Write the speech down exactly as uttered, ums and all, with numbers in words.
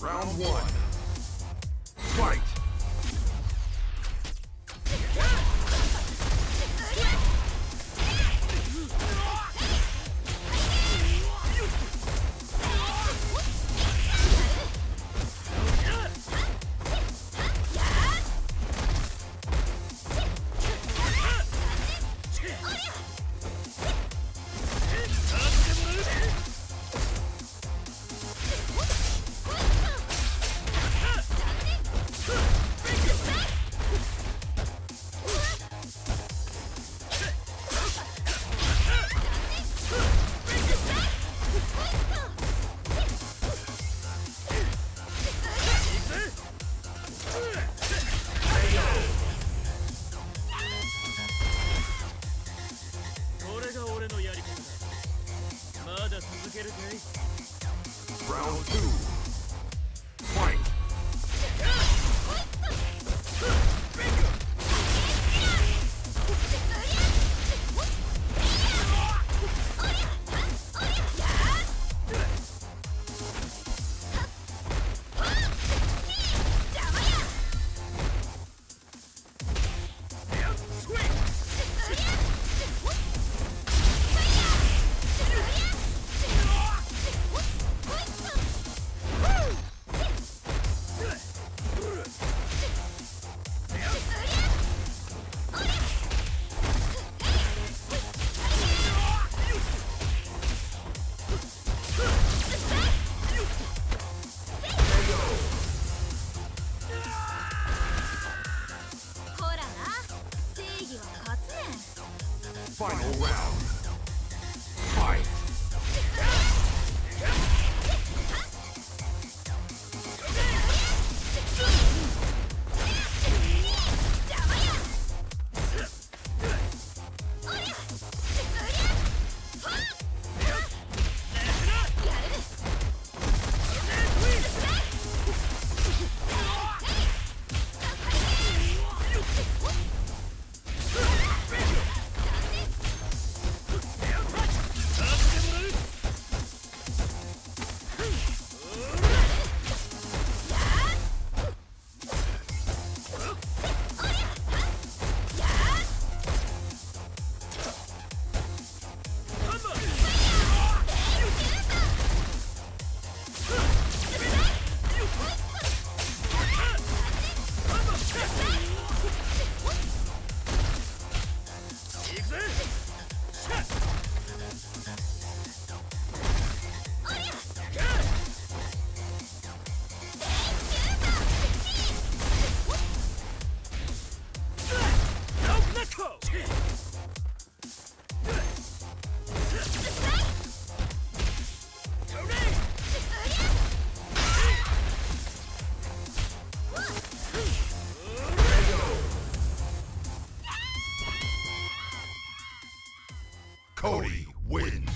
Round one. Fight! Round two. Fight! Final round. Fight! TORI wins.